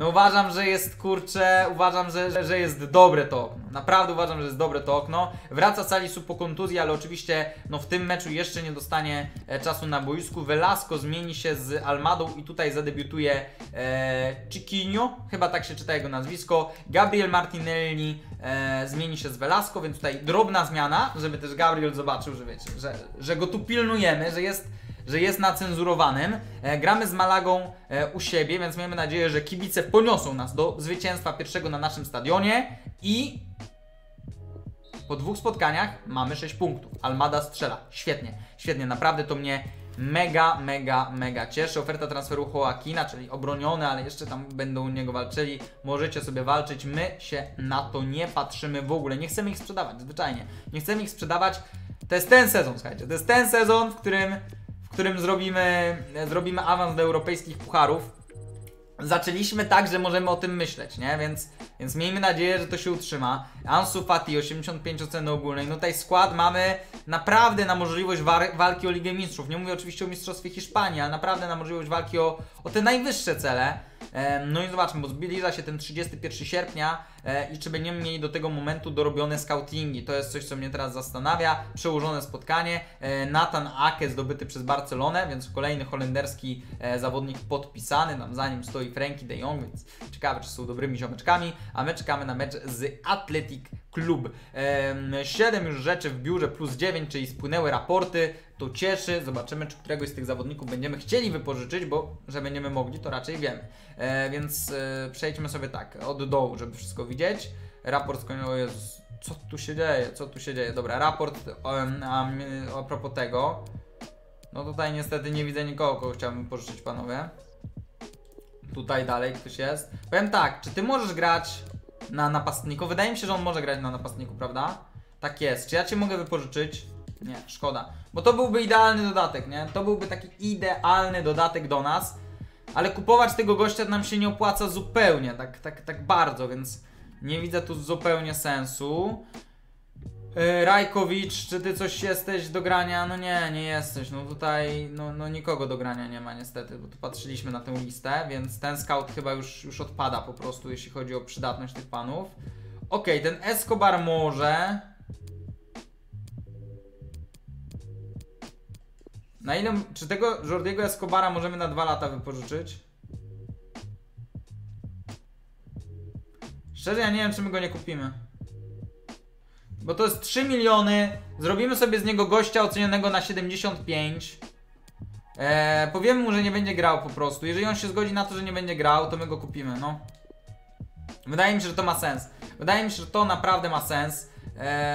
No uważam, że jest, kurczę, uważam, że jest dobre to okno. Naprawdę uważam, że jest dobre to okno. Wraca Salisu po kontuzji, ale oczywiście no w tym meczu jeszcze nie dostanie czasu na boisku. Velasco zmieni się z Almadą i tutaj zadebiutuje Chiquinho, chyba tak się czyta jego nazwisko. Gabriel Martinelli zmieni się z Velasco, więc tutaj drobna zmiana, żeby też Gabriel zobaczył, że wiecie, że go tu pilnujemy, że jest na cenzurowanym. Gramy z Malagą u siebie, więc miejmy nadzieję, że kibice poniosą nas do zwycięstwa pierwszego na naszym stadionie i po dwóch spotkaniach mamy 6 punktów. Almada strzela. Świetnie, świetnie. Naprawdę to mnie mega cieszy. Oferta transferu Joaquina, czyli obronione, ale jeszcze tam będą u niego walczyli. Możecie sobie walczyć. My się na to nie patrzymy w ogóle. Nie chcemy ich sprzedawać, zwyczajnie. Nie chcemy ich sprzedawać. To jest ten sezon, słuchajcie. To jest ten sezon, w którym zrobimy awans do europejskich pucharów. Zaczęliśmy tak, że możemy o tym myśleć, nie? Więc miejmy nadzieję, że to się utrzyma. Ansu Fati, 85 oceny ogólnej. No tutaj skład mamy naprawdę na możliwość walki o Ligę Mistrzów. Nie mówię oczywiście o Mistrzostwie Hiszpanii, ale naprawdę na możliwość walki o te najwyższe cele. No i zobaczmy, bo zbliża się ten 31 sierpnia i czy będziemy mieli do tego momentu dorobione scoutingi. To jest coś, co mnie teraz zastanawia. Przełożone spotkanie. Nathan Ake zdobyty przez Barcelonę, więc kolejny holenderski zawodnik podpisany. Tam za nim stoi Frankie de Jong, więc ciekawe, czy są dobrymi ziomeczkami. A my czekamy na mecz z Athletic Club. 7 już rzeczy w biurze plus 9, czyli spłynęły raporty. To cieszy. Zobaczymy, czy któregoś z tych zawodników będziemy chcieli wypożyczyć, bo że będziemy mogli, to raczej wiemy. Więc przejdźmy sobie tak od dołu, żeby wszystko widzieć. Raport skończył. Jezus, co tu się dzieje? Co tu się dzieje? Dobra, raport a propos tego. No tutaj niestety nie widzę nikogo, kogo chciałbym pożyczyć, panowie. Tutaj dalej ktoś jest. Powiem tak, czy ty możesz grać na napastniku? Wydaje mi się, że on może grać na napastniku, prawda? Tak jest. Czy ja cię mogę wypożyczyć? Nie, szkoda. Bo to byłby idealny dodatek, nie? To byłby taki idealny dodatek do nas. Ale kupować tego gościa nam się nie opłaca zupełnie, tak bardzo, więc nie widzę tu zupełnie sensu. Rajkowicz, czy ty coś jesteś do grania? No nie jesteś. No tutaj no nikogo do grania nie ma niestety, bo tu patrzyliśmy na tę listę, więc ten scout chyba już odpada po prostu, jeśli chodzi o przydatność tych panów. Okej, ten Escobar może... Na ile, czy tego Jordiego Escobara możemy na 2 lata wypożyczyć? Szczerze, ja nie wiem, czy my go nie kupimy. Bo to jest 3 miliony. Zrobimy sobie z niego gościa ocenionego na 75. Powiemy mu, że nie będzie grał po prostu. Jeżeli on się zgodzi na to, że nie będzie grał, to my go kupimy, no. Wydaje mi się, że to ma sens. Wydaje mi się, że to naprawdę ma sens.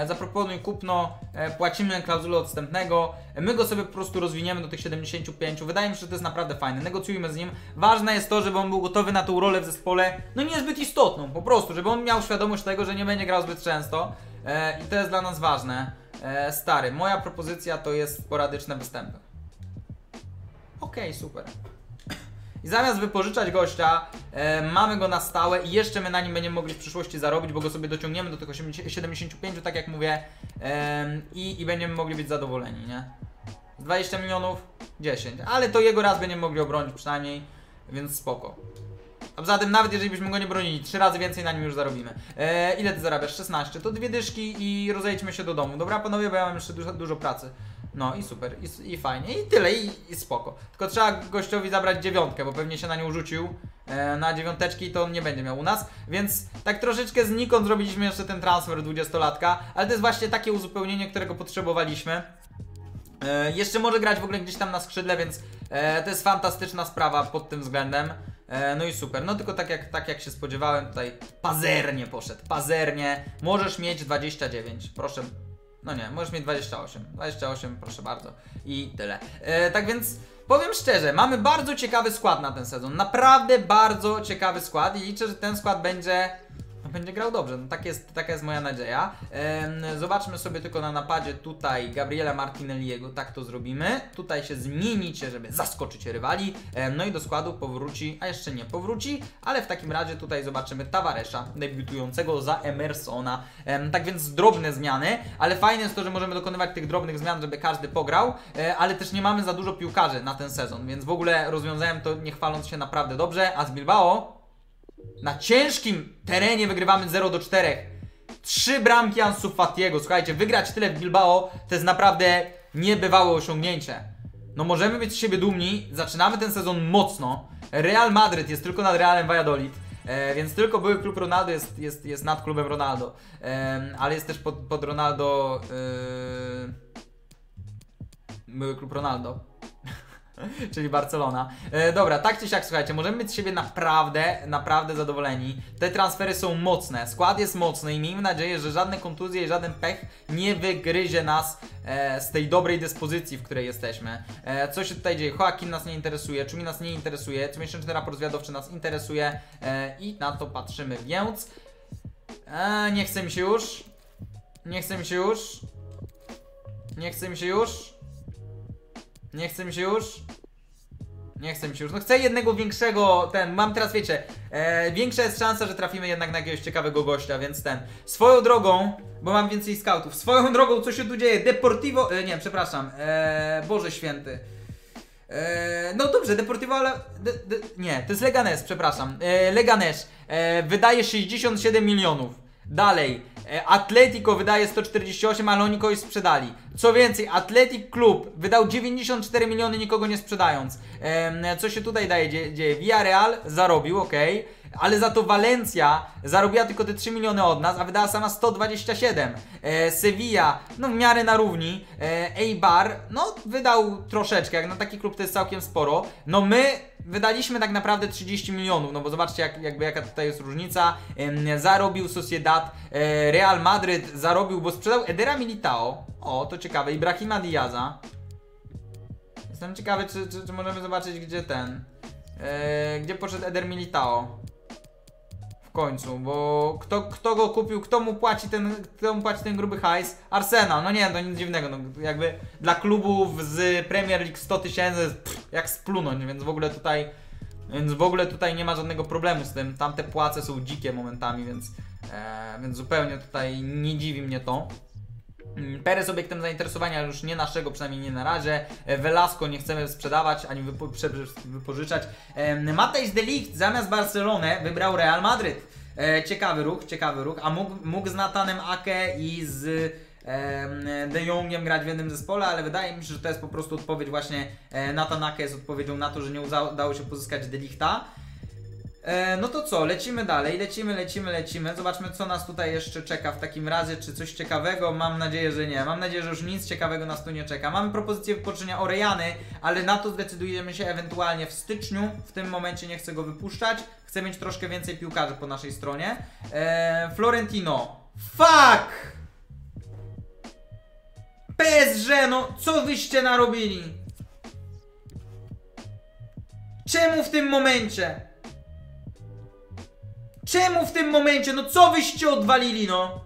Zaproponuj kupno, płacimy klauzulę odstępnego, my go sobie po prostu rozwiniemy do tych 75, wydaje mi się, że to jest naprawdę fajne, negocjujmy z nim, ważne jest to, żeby on był gotowy na tą rolę w zespole, no niezbyt istotną, po prostu, żeby on miał świadomość tego, że nie będzie grał zbyt często i to jest dla nas ważne. Stary, moja propozycja to jest sporadyczne występy. Okej, super. I zamiast wypożyczać gościa, mamy go na stałe i jeszcze my na nim będziemy mogli w przyszłości zarobić, bo go sobie dociągniemy do tych 75, tak jak mówię, i będziemy mogli być zadowoleni, nie? 20 milionów, 10, ale to jego raz będziemy mogli obronić przynajmniej, więc spoko. A poza tym, nawet jeżeli byśmy go nie bronili, 3 razy więcej na nim już zarobimy. Ile ty zarabiasz? 16, to 2 dyszki i rozejdźmy się do domu. Dobra panowie, bo ja mam jeszcze dużo pracy. No i super, i fajnie, i tyle, i spoko. Tylko trzeba gościowi zabrać 9, bo pewnie się na nią rzucił. Na 9 to on nie będzie miał u nas. Więc tak troszeczkę znikąd zrobiliśmy jeszcze ten transfer 20-latka. Ale to jest właśnie takie uzupełnienie, którego potrzebowaliśmy. Jeszcze może grać w ogóle gdzieś tam na skrzydle, więc to jest fantastyczna sprawa pod tym względem. No i super, no tylko tak jak się spodziewałem, tutaj pazernie poszedł, pazernie. Możesz mieć 29, proszę. No nie, możesz mieć 28, proszę bardzo i tyle. Tak więc powiem szczerze, mamy bardzo ciekawy skład na ten sezon, naprawdę bardzo ciekawy skład i liczę, że ten skład będzie grał dobrze, no taka jest moja nadzieja. Zobaczmy sobie tylko na napadzie tutaj Gabriela Martinelliego, tak to zrobimy. Tutaj się zmienicie, żeby zaskoczyć rywali. No i do składu powróci, a jeszcze nie powróci, ale w takim razie tutaj zobaczymy Tavaresa, debiutującego za Emersona. Tak więc drobne zmiany, ale fajne jest to, że możemy dokonywać tych drobnych zmian, żeby każdy pograł, ale też nie mamy za dużo piłkarzy na ten sezon, więc w ogóle rozwiązałem to, nie chwaląc się, naprawdę dobrze. A z Bilbao... Na ciężkim terenie wygrywamy 0-4. 3 bramki Ansu Fatiego. Słuchajcie, wygrać tyle w Bilbao to jest naprawdę niebywałe osiągnięcie. No możemy być z siebie dumni. Zaczynamy ten sezon mocno. Real Madryt jest tylko nad Realem Valladolid. Więc tylko były klub Ronaldo jest nad klubem Ronaldo. Ale jest też pod Ronaldo... Były klub Ronaldo. Czyli Barcelona. Dobra, tak czy siak, słuchajcie, możemy być z siebie naprawdę, naprawdę zadowoleni. Te transfery są mocne, skład jest mocny i miejmy nadzieję, że żadne kontuzje i żaden pech nie wygryzie nas z tej dobrej dyspozycji, w której jesteśmy. Co się tutaj dzieje? Joaquin nas nie interesuje, Czumi nas nie interesuje, comiesięczny raport zwiadowczy nas interesuje i na to patrzymy, więc... nie chce mi się już. Nie chce mi się już. Nie chce mi się już. Nie chce mi się już. Nie chce mi się już. No chcę jednego większego, mam teraz, wiecie, większa jest szansa, że trafimy jednak na jakiegoś ciekawego gościa, więc swoją drogą, bo mam więcej scoutów. Swoją drogą, co się tu dzieje? Deportivo, nie, przepraszam, Boże Święty. No dobrze, Deportivo, ale... nie, to jest Leganés, przepraszam. Leganés wydaje 67 milionów. Dalej, Atletico wydaje 148, ale oni kogoś sprzedali. Co więcej, Athletic Club wydał 94 miliony, nikogo nie sprzedając. Co się tutaj dzieje? Villarreal zarobił, ok, ale za to Valencia zarobiła tylko te 3 miliony od nas, a wydała sama 127. Sevilla, no w miarę na równi. Eibar, no wydał troszeczkę, jak na taki klub to jest całkiem sporo. No my wydaliśmy tak naprawdę 30 milionów, no bo zobaczcie jaka tutaj jest różnica. Zarobił Sociedad, Real Madryt zarobił, bo sprzedał Edera Militao. O, to ciekawe, i Brahima Diaza. Jestem ciekawy, czy możemy zobaczyć, gdzie gdzie poszedł Eder Militao. W końcu, bo kto go kupił, kto mu płaci ten gruby hajs? Arsenal, no nie, to nic dziwnego, no jakby dla klubów z Premier League 100 tysięcy, jak splunąć, więc w ogóle tutaj nie ma żadnego problemu z tym. Tamte płace są dzikie momentami, więc zupełnie tutaj nie dziwi mnie to. Perez obiektem zainteresowania, już nie naszego, przynajmniej nie na razie. Velasco nie chcemy sprzedawać, ani wypożyczać. Mateusz de Ligt zamiast Barcelonę wybrał Real Madryt. Ciekawy ruch. A mógł z Nathanem Ake i z De Jongiem grać w jednym zespole, ale wydaje mi się, że to jest po prostu odpowiedź właśnie. Nathan Ake jest odpowiedzią na to, że nie udało się pozyskać de Lichta. No to co, lecimy dalej, lecimy. Zobaczmy, co nas tutaj jeszcze czeka w takim razie, czy coś ciekawego. Mam nadzieję, że nie. Mam nadzieję, że już nic ciekawego nas tu nie czeka. Mamy propozycję wypoczynania Orellany, ale na to zdecydujemy się ewentualnie w styczniu. W tym momencie nie chcę go wypuszczać. Chcę mieć troszkę więcej piłkarzy po naszej stronie. Florentino. Fuck! PSG, no co wyście narobili? Czemu w tym momencie? Czemu w tym momencie? No co wyście odwalili, no?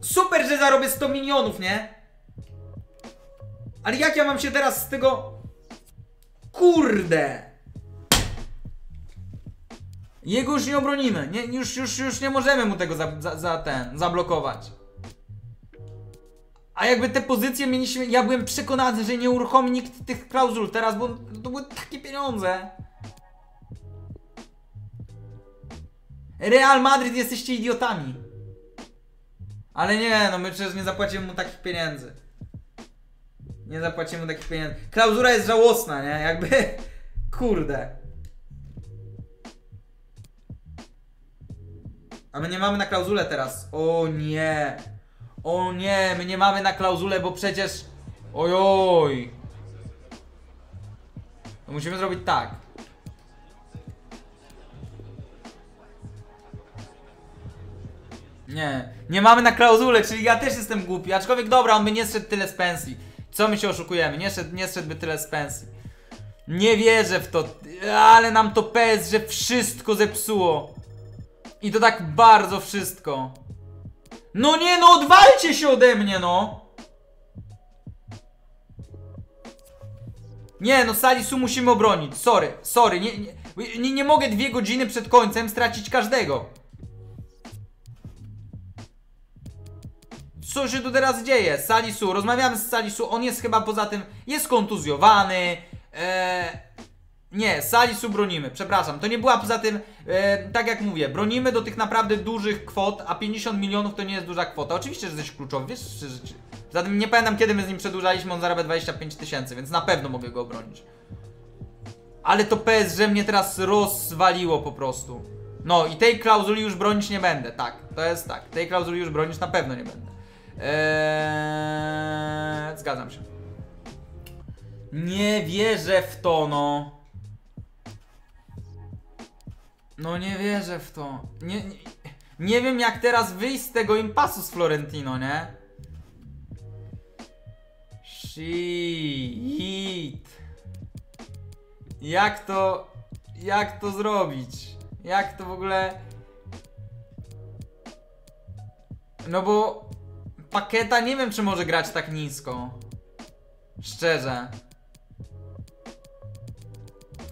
Super, że zarobię 100 milionów, nie? Ale jak ja mam się teraz z tego... Kurde! Jego już nie obronimy. Nie, już nie możemy mu tego zablokować. A jakby te pozycje mieliśmy... Ja byłem przekonany, że nie uruchomi nikt tych klauzul teraz, bo to były takie pieniądze. Real Madryt, jesteście idiotami. Ale nie, no my przecież nie zapłacimy mu takich pieniędzy. Nie zapłacimy mu takich pieniędzy. Klauzura jest żałosna, nie? Jakby... Kurde. A my nie mamy na klauzulę teraz. O nie. O nie, my nie mamy na klauzulę, bo przecież... Ojoj. No musimy zrobić tak. Nie, nie mamy na klauzulę, czyli ja też jestem głupi, aczkolwiek dobra, on by nie zszedł tyle z pensji. Co my się oszukujemy, nie zszedłby tyle z pensji. Nie wierzę w to, ale nam to PSG wszystko zepsuło. I to tak bardzo wszystko. No nie, no odwalcie się ode mnie, no. Nie, no Salisu musimy obronić, sorry, nie mogę 2 godziny przed końcem stracić każdego. Co się tu teraz dzieje? Salisu, rozmawiamy z Salisu, on jest chyba poza tym, jest kontuzjowany, Nie, Salisu bronimy, przepraszam. To nie była poza tym, tak jak mówię, bronimy do tych naprawdę dużych kwot, a 50 milionów to nie jest duża kwota. Oczywiście, że jesteś kluczowy, wiesz, że... Zatem nie pamiętam, kiedy my z nim przedłużaliśmy, on zarabia 25 tysięcy, więc na pewno mogę go obronić. Ale to PSG mnie teraz rozwaliło po prostu. No i tej klauzuli już bronić nie będę, tak, to jest tak. Tej klauzuli już bronić na pewno nie będę. Zgadzam się. Nie wierzę w to, no. No nie wierzę w to. Nie wiem, jak teraz wyjść z tego impasu z Florentino, nie? Shit. Jak to zrobić? Jak to w ogóle? No bo Paquetá nie wiem, czy może grać tak nisko. Szczerze.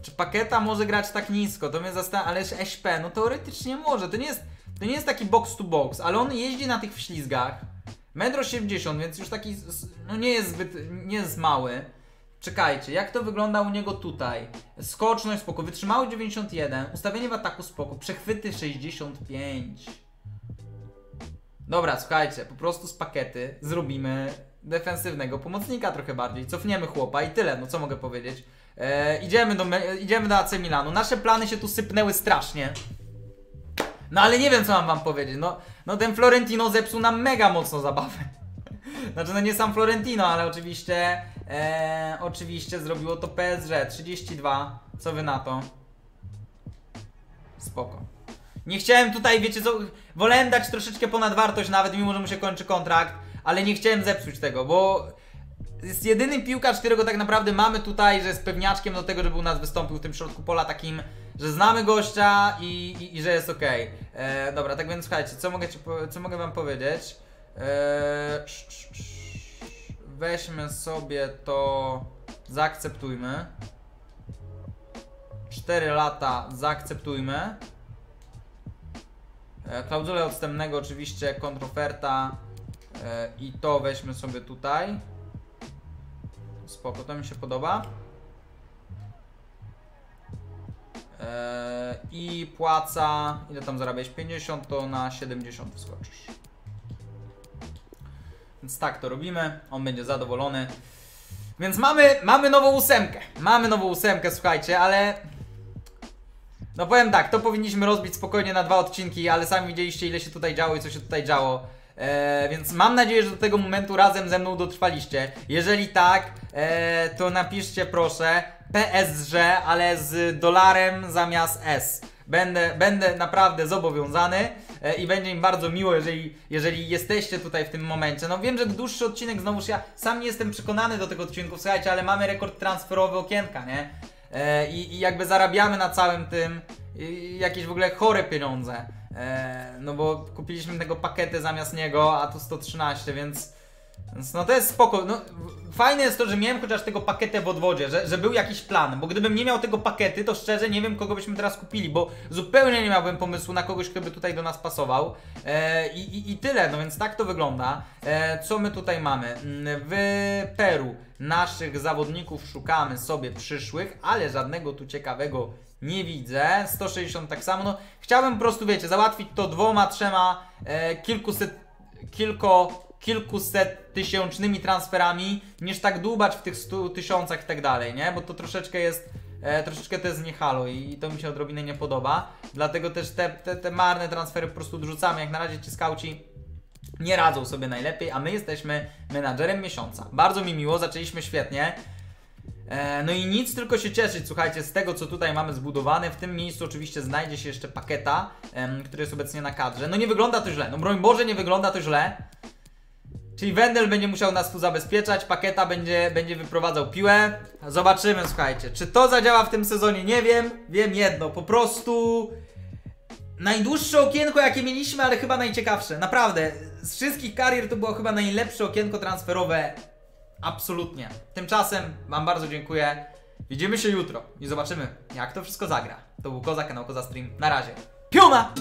Czy Paquetá może grać tak nisko? To mnie zastanawia, ale SP, no teoretycznie może. To nie jest taki box to box, ale on jeździ na tych wślizgach. 1,80 m, więc już taki, no nie jest zbyt, nie jest mały. Czekajcie, jak to wygląda u niego tutaj? Skoczność spoko, wytrzymały 91, ustawienie w ataku spoko, przechwyty 65. Dobra, słuchajcie, po prostu z Paquety zrobimy defensywnego pomocnika trochę bardziej. Cofniemy chłopa i tyle, no co mogę powiedzieć. Idziemy do AC Milanu. Nasze plany się tu sypnęły strasznie. No ale nie wiem, co mam wam powiedzieć. No ten Florentino zepsuł nam mega mocno zabawę. Znaczy, no nie sam Florentino, ale oczywiście... oczywiście zrobiło to PSG. 32, co wy na to? Spoko. Nie chciałem tutaj, wiecie co, wolałem dać troszeczkę ponad wartość nawet, mimo że mu się kończy kontrakt, ale nie chciałem zepsuć tego, bo jest jedyny piłkarz, którego tak naprawdę mamy tutaj, że jest pewniaczkiem do tego, żeby u nas wystąpił w tym środku pola takim, że znamy gościa i że jest okej. Dobra, tak więc słuchajcie, co mogę wam powiedzieć? Weźmy sobie to, zaakceptujmy. 4 lata zaakceptujmy. Klauzulę odstępnego oczywiście, kontroferta i to weźmy sobie tutaj. Spoko, to mi się podoba. I płaca, ile tam zarabiać? 50, to na 70 wskoczysz. Więc tak to robimy, on będzie zadowolony. Więc mamy nową ósemkę. Mamy nową ósemkę, słuchajcie, ale... No powiem tak, to powinniśmy rozbić spokojnie na 2 odcinki, ale sami widzieliście, ile się tutaj działo i co się tutaj działo. Więc mam nadzieję, że do tego momentu razem ze mną dotrwaliście. Jeżeli tak, to napiszcie proszę PSG, ale z dolarem zamiast S. Będę naprawdę zobowiązany i będzie mi bardzo miło, jeżeli jesteście tutaj w tym momencie. No wiem, że dłuższy odcinek, znowuż ja sam nie jestem przekonany do tego odcinku, słuchajcie, ale mamy rekord transferowy okienka, nie? I jakby zarabiamy na całym tym jakieś w ogóle chore pieniądze. No bo kupiliśmy tego Paquetę zamiast niego, a tu 113, więc no to jest spoko. No, fajne jest to, że miałem chociaż tego Paquetę w odwodzie, że był jakiś plan, bo gdybym nie miał tego Paquety, to szczerze nie wiem, kogo byśmy teraz kupili, bo zupełnie nie miałbym pomysłu na kogoś, kto by tutaj do nas pasował. I tyle, no więc tak to wygląda. Co my tutaj mamy? W Peru naszych zawodników szukamy sobie przyszłych, ale żadnego tu ciekawego nie widzę. 160 tak samo. No, chciałbym po prostu, wiecie, załatwić to 2, 3 kilkuset tysięcznymi transferami, niż tak dłubać w tych 100 tysiącach i tak dalej, nie? Bo to troszeczkę jest, troszeczkę to jest niehalo i to mi się odrobinę nie podoba. Dlatego też te marne transfery po prostu odrzucamy. Jak na razie ci skauci nie radzą sobie najlepiej, a my jesteśmy menadżerem miesiąca. Bardzo mi miło, zaczęliśmy świetnie. No i nic, tylko się cieszyć, słuchajcie, z tego, co tutaj mamy zbudowane. W tym miejscu oczywiście znajdzie się jeszcze Paquetá, który jest obecnie na kadrze. No nie wygląda to źle, no broń Boże, nie wygląda to źle. Czyli Wendel będzie musiał nas tu zabezpieczać, Paquetá będzie wyprowadzał piłę. Zobaczymy, słuchajcie, czy to zadziała w tym sezonie, nie wiem. Wiem jedno, po prostu najdłuższe okienko, jakie mieliśmy, ale chyba najciekawsze. Naprawdę, z wszystkich karier to było chyba najlepsze okienko transferowe. Absolutnie. Tymczasem wam bardzo dziękuję. Widzimy się jutro i zobaczymy, jak to wszystko zagra. To był Koza, kanał Koza Stream. Na razie. Piona!